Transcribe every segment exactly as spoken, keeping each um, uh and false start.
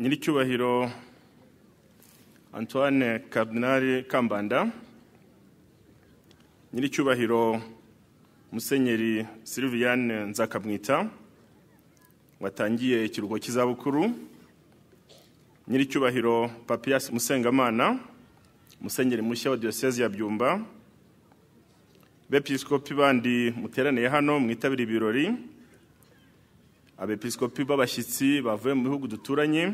Nyiricyubahiro Antoine Kardinali Kambanda, Nyiricyubahiro Museenyele Silvianne Nzaka Mungita, Watanjie Chirugochiza Bukuru, Nyiricyubahiro Papias Musengamana, Museenyele Musia Wadiwasezi Yabjumba, Bepisikopiva Mutelene Hano Mungitabili Biroli, Abepisikopiva bashitsi bavuye mu bihugu duturanye,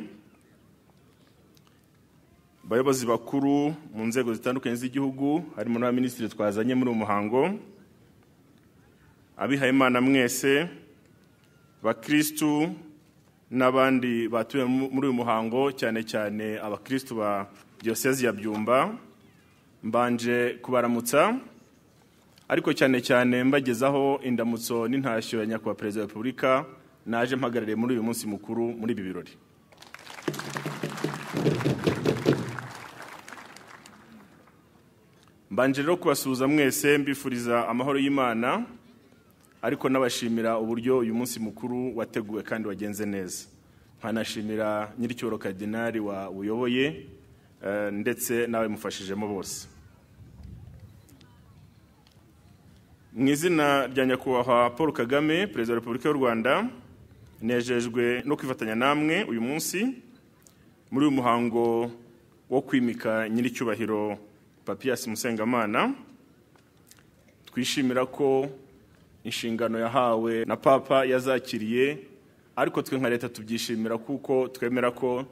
bayobozi bakuru mu nzego zitandukanye z'igihugu harimo na minisitiri twazanye muri umuhango, abihaye Imana mwese bakristu n'abandi batuye muri uyu muhango, cyane cyane abakristu ba Diocese ya Byumba, mbanje kubaramutsa ariko cyane cyane mbagezaho indamutso n'intashyo ya nyakubahwa Perezida wa Repubulika naje mpagarariye muri uyu munsi mukuru muri ibi birori. Mbanje rero kubasuhuza mwese mbifuriza amahoro y'Imana, ariko nabashimira uburyo uyu munsi mukuru wateguwe kandi wagenze neza. Nkanashimira Nyiricyubahiro Kardinali wa uyoboye uh, ndetse nawe mufashijemo bose. Mu izina rya nyakubahwa Paul Kagame, Perezida wa Repubulika y'u Rwanda, nejejwe no kwifatanya namwe uyu munsi muri uyu muhango wo kwimika Nyiricyubahiro Papias Musengamana. Twishimira ko inshingano yahawe na Papa yazakiriye, ariko twe nka leta tubyishimira kuko twemera ko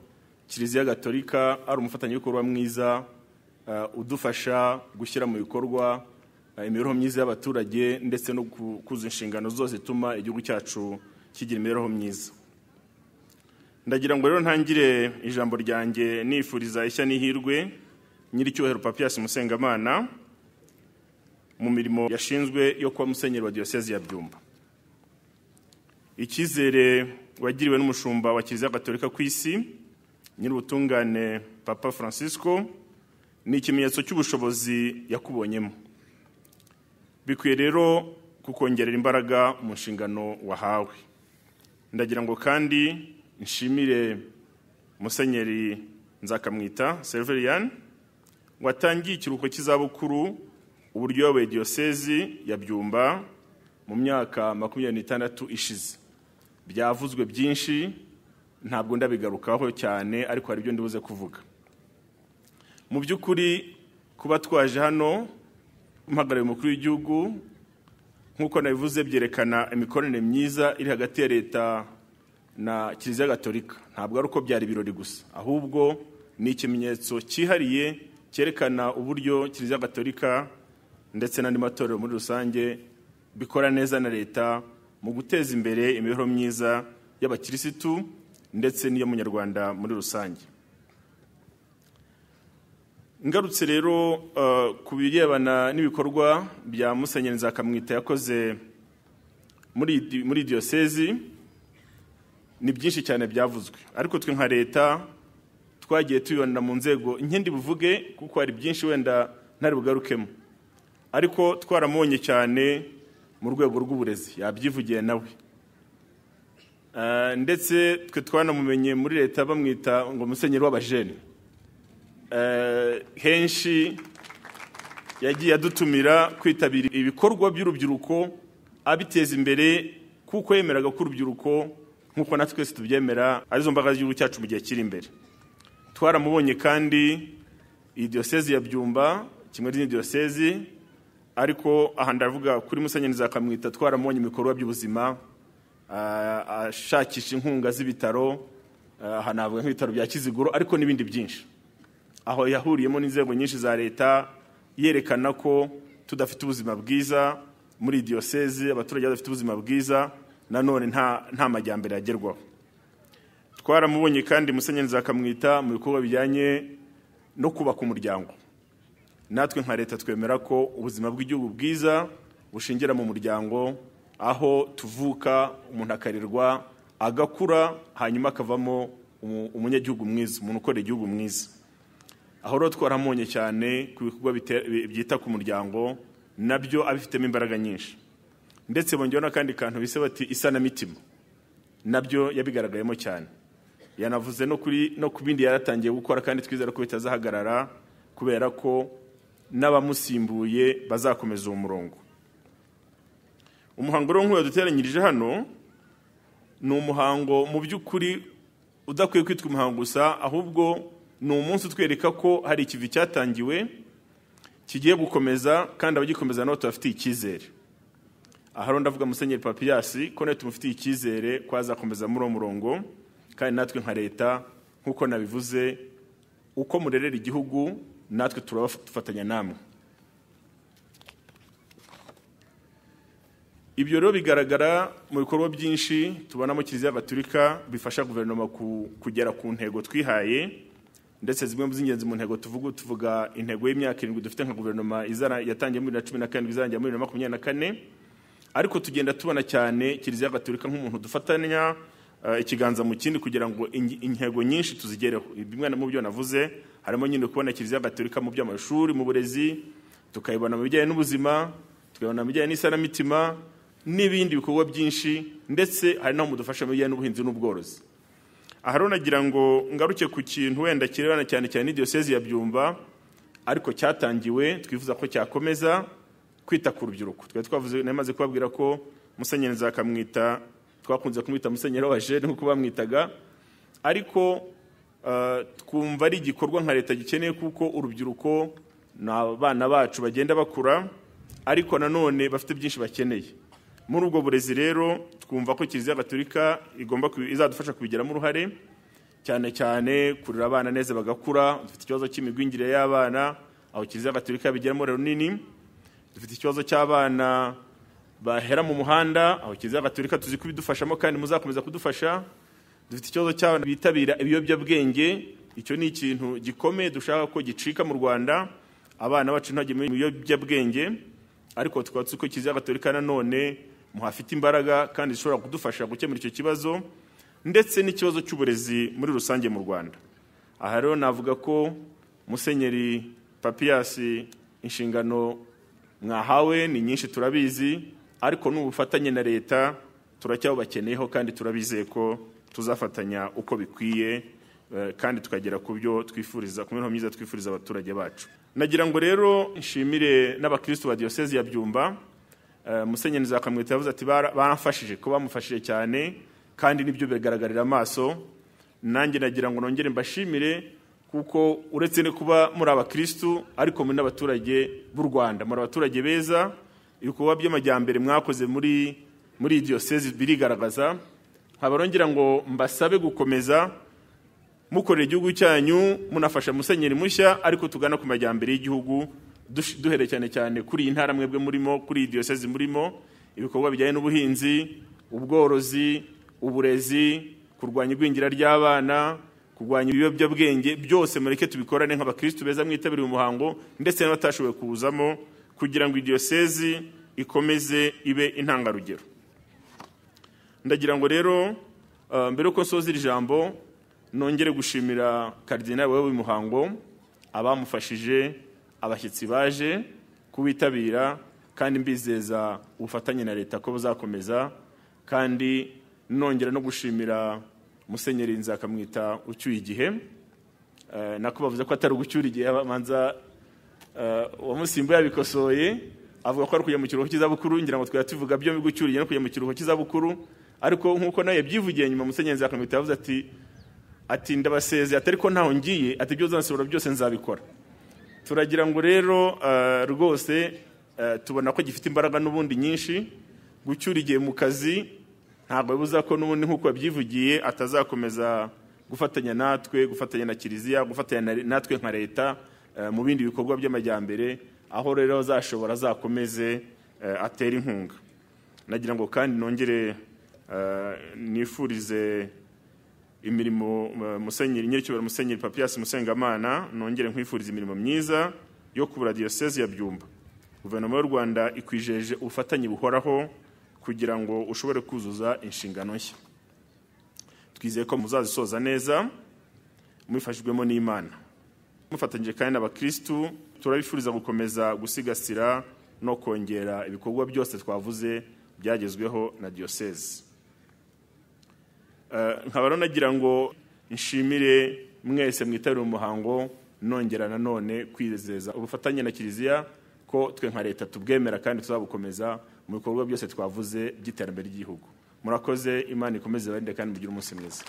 Kiliziya Gatolika ari umufatanyabikorwa mwiza uh, udufasha gushyira mu bikorwa imibereho myiza y'abaturage ndetse no kuzuza inshingano zose zituma igihugu cyacu kigira imibereho myiza. Ndagira ngo rero ntangire ijambo ryanjye nifuriza ishya n'ihirwe Nyiricyubahiro Papias Musengamana mu mirimo yashinzwe yo kwa Musenyeri wa Diocese ya Byumba. Icyizere wagiriwe n'umushumba wa Kiliziya Gatolika ku isi Nyirubutungane Papa Francisco ni ikimenyetso cy'ubushobozi yakubonyemo. Bikwiye rero kukongerera imbaraga mu nshingano wahawe. Ndagira ngo kandi nshimire Musenyeri Nzakamwita Servilian watangiye ikiruhuko cy'izabukuru uburyo yayoboye Diocese ya Byumba mu myaka makumyabiri n'itandatu ishize. Byavuzwe byinshi ntabwo ndabigarukaho cyane, ariko hari ibyo ndibuze kuvuga. Mu by'ukuri kuba twaje hano mpagarariye umukuru w'igihugu nkuko nabivuze byerekana imikorere myiza iri hagati ya leta na Kiliziya Gatolika. Ntabwo ari uko byari birori gusa, ahubwo ni ikimenyetso cyihariye cyerekana uburyo Kiliziya Gatolika ndetse n'andi matorero muri rusange bikora neza na leta mu guteza imbere imibereho myiza y'abakirisitu ndetse n'iyo munyarwanda muri rusange. Ngarutse rero uh, ku birebana n'ibikorwa bya Musenyeri Nzakamwita yakoze muri muri Diocese, ni byinshi cyane byavuzwe, ariko twe nka leta twagiye tuyibonera mu nzego inkindi buvuge kuko ari byinshi wenda ntari bugarukemo, ariko twaramonye cyane mu rwego rw'uburezi yabyivugiye nawe. Uh, ndetse twe twanamumenye muri leta bamwita ngo Musenyeri w'abajene. Uh, henshi yagiye adutumira kwitabira ibikorwa by'urubyiruko abiteza imbere kuko yemeraga ko urubyiruko nkuko natwe tubyemera arizo mbaraga z'igihugu cyacu mu gihe kiri imbere. Twaramubonye kandi Diocese ya Byumba kimwe n'indi diocese, ariko aha ndavuga kuri Musenyeri Nzakamwita twaramubonye ibikorwa by'ubuzima, ashakisha inkunga z'ibitaro, hanavuga nk'ibitaro bya Kiziguro, ariko n'ibindi byinshi. Aho yahuriyemo n'inzego nyinshi za leta yerekana ko tudafite ubuzima bwiza muri diocese, abaturage badafite ubuzima bwiza nanone nta nta majyambere yagerwaho. Twaramubonye kandi Musenyeri Nzakamwita mu bikorwa bijyanye no kubaka umuryango. Natwe nka leta twemera ko ubuzima bw'igihugu bwiza bushingira mu muryango, aho tuvuka umuntu akarirwa agakura hanyuma akavamo umunyagihugu mwiza, umuntu ukora igihugu mwiza. Aho rero twaramonye cyane ku bikorwa byita ku muryango nabyo abifitemo imbaraga nyinshi. Ndetse bongera kandi kantu bise bati isana mitima, nabyo yabigaragayemo cyane. yanavuze no kuri no kubindi yaratangiye gukora, kandi twizera ko bitazahagarara kubera ko n'abamusimbuye bazakomeza umurongo. Umuhango ronko yaduteranyirije hano ni umuhango mu byukuri udakwiye kwitwa umuhango gusa, ahubwo ni umunsi utwereka ko hari ikivi cyatangiwe kigiye gukomeza, kandi abagikomeza n'aho tubafitiye icyizere. Aharo ndavuga Musenyeri Papias ko nawe tumufitiye icyizere ko azakomeza muri uwo murongo, kandi natwe nka leta nkuko nabivuze uko murerera igihugu natwe turabafatanya namwe. Ibyo rero bigaragara mu bikorwa byinshi tubona mu Kiliziya Gatolika bifasha guverinoma kugera ku ntego twihaye, ndetse zimwe mu z'ingenzi mu ntego tuvuga tuvuga intego y'imyaka irindwi dufite nka guverinoma izara yatangiye muri bibiri na cumi na karindwi izangiye muri bibiri na makumyabiri na kane, ariko tugenda tubona cyane Kiliziya Gatolika nk'umuntu dufatanya ikiganza mu kindi kugira ngo intego nyinshi tuzigereho. Bimwe mu byo navuze harimo nyine kubona Kiliziya Gatolika mu by'amashuri, mu burezi, tukayibona mu bijyanye n'ubuzima, tukayibona mu bijyanye n'isanamitima n'ibindi bikorwa byinshi, ndetse hari naho mudufasha mu bijyanye n'ubuhinzi n'ubworozi. Aharo nagira ngo ngaruke ku kintu wenda kirebana cyane cyane Diyosezi ya Byumba ariko cyatangiwe twifuza ko cyakomeza kwita ku rubyiruko. Twe twavuze namaze kubabwira ko Musenyele Nzakamwita twakunze kumwita Musenyele wa Jeune nkuko bamwitaga, ariko uh, twumva ari igikorwa nka leta gikeneye kuko urubyiruko n'abana bacu bagenda bakura ariko nanone bafite byinshi bakeneye. Muri ubwo burezi rero twumva ko Kiliziya Gatolika igomba izadufasha kubigeramo uruhare, cyane cyane kurera abana neza bagakura. Dufite ikibazo cy'imigwingire y'abana aho Kiliziya Gatolika bigeramo rero nini. Dufite ikibazo cy'abana bahera mu muhanda aho Kiliziya Gatolika tuzi kubidufashamo kandi muzakomeza kudufasha. Dufite ikibazo cy'abana bitabira ibiyobyabwenge, icyo ni ikintu gikomeye dushaka ko gicika mu Rwanda, abana bacu ntaje mu biyobyabwenge. Ariko twatse ko Kiliziya Gatolika nanone muhafite imbaraga kandi ishobora kudufasha gukemura icyo kibazo, ndetse n'ikibazo cy'uburezi muri rusange mu Rwanda. Aha rero navuga ko Musenyeri Papias inshingano mwahawe ni nyinshi turabizi, ariko n'ubufatanye na leta turacyabakeneyeho kandi turabizeye ko tuzafatanya uko bikwiye kandi tukagera ku byo twifuriza ku mirongo myiza twifuriza abaturage bacu. Nagira ngo rero nshimire n'abakristo ba Diyosezi ya Byumba. Uh, Musenyele Nzakamwita yavuze ati barafashije ko bamufashije cyane kandi nibyo bigaragarira amaso. Nanjye nagira ngo nongere mbashimire kuko uretse ne kuba muri abakristo ariko muri n'abaturage b'u Rwanda, muri abaturage beza ibikorwa by'amajyambere mwakoze muri muri Diyosezi birigaragaza. Habarongera ngo mbasabe gukomeza mukorera igihugu cyanyu munafasha Musenyeli Mushya, ariko tugana ku majyambere y'igihugu duhere cyane cyane kuri intara mwebwe murimo, kuri Diyosezi murimo, ibikorwa bijyanye n'ubuhinzi, ubworozi, uburezi, kurwanya igwingira ry'abana, kurwanya ibiyobyabwenge. Byose mureke tubikorane nk'abakristo beza mwitabiriye umuhango ndetse n'abatashoboye kuwuzamo kugira ngo Diyosezi ikomeze ibe intangarugero. Ndagira ngo rero uh, mbere uko nsoza ijambo nongere gushimira Kardinali wayoboye umuhango, abamufashije, abashyitsi baje kubitabira, kandi mbizeza ubufatanye na leta ko buzakomeza. Kandi nongera no gushimira Musenyeri Nzakamwita ucyuye igihe, uh, nako bavuze ko atari gucyura igihe abanza uh, wa musimbu yabikosoye avuga ko ari kujya mu kiruhuko cy'izabukuru. Ngira ngo twari tuvuga byo bigukuriye no kujya mu kiruhuko cy'izabukuru, ariko nkuko naye byivugiye nyuma Musenyeri Nzakamwita yavuze ati ati ndabasezeye atari ko ntaho ngiye, ati byo zansubira byose nzabikora. Turagira ngo rero uh, rwose uh, tubona ko gifite imbaraga n'ubundi nyinshi. Gucyura igihe mu kazi ntabwo bibuza ko n'ubundi nkuko byivugiye atazakomeza gufatanya natwe, gufatanya na Kiliziya, gufatanya natwe nka leta uh, mu bindi bikorwa by'amajyambere, aho rero azashobora azakomeze uh, atera inkunga. Nagira ngo kandi nongere uh, nifurize imirimo Musenyeri Nyiricyo Musenyeri Papias Musengamana, nongere nkwifuriza imirimo myiza yo kubura Diyosezi ya Byumba. Guverinoma y'u Rwanda ikwijeje ubufatanye buhoraho kugira ngo ushobore kuzuza inshingano nshya. Twizeye ko muzazisoza neza mwifashijwemo n'Imana. Mufatanyije kandi n'abakristo turabifuriza gukomeza gusigasira no kongera ibikorwa byose twavuze byagezweho na Diyosezi. Uh, nkabaro nagira ngo nshimire mwese mwitabira umuhango nongera nanone kwizeza ubufatanye na kiliziya ko twe nka leta tubwemera kandi tuzabukomeza mu bikorwa byose twavuze by'iterambere ry'igihugu. Murakoze, Imana ikomeze bande kandi mugira umunsi mwiza.